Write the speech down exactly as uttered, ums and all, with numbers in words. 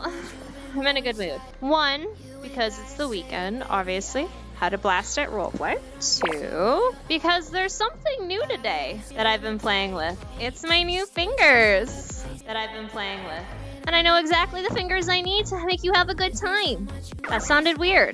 Well, I'm in a good mood. One, because it's the weekend, obviously. Had a blast at roleplay. Two, because there's something new today that I've been playing with. It's my new fingers that I've been playing with. And I know exactly the fingers I need to make you have a good time. That sounded weird.